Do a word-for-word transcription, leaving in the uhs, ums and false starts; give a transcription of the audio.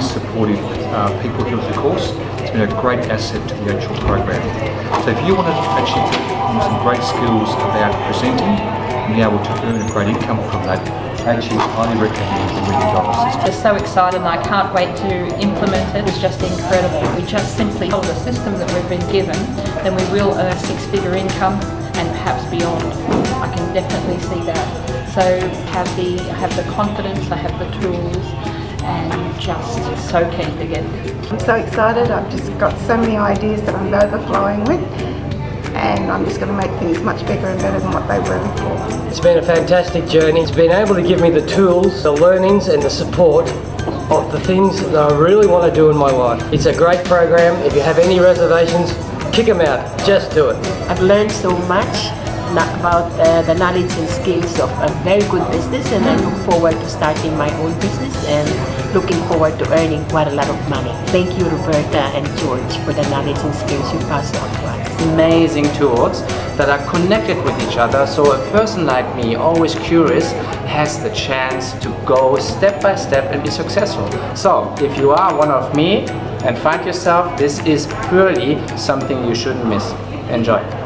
really supported uh, people through the course. It's been a great asset to the actual program. So if you want to actually learn some great skills about presenting and be able to earn a great income from that, I actually highly recommend the Million Dollar System. We're so excited and I can't wait to implement it. It's just incredible. We just simply follow the system that we've been given, then we will earn six-figure income and perhaps beyond. I can definitely see that. So have the, I have the confidence, I have the tools, and just so keen to get it. I'm so excited. I've just got so many ideas that I'm overflowing with. And I'm just going to make things much bigger and better than what they were before. It's been a fantastic journey. It's been able to give me the tools, the learnings and the support of the things that I really want to do in my life. It's a great program. If you have any reservations, kick them out. Just do it. I've learned so much about uh, the knowledge and skills of a very good business, and I look forward to starting my own business and looking forward to earning quite a lot of money. Thank you, Roberta and George, for the knowledge and skills you passed on to us. Amazing tools that are connected with each other, so a person like me, always curious, has the chance to go step by step and be successful. So, if you are one of me and find yourself, this is purely something you shouldn't miss. Enjoy.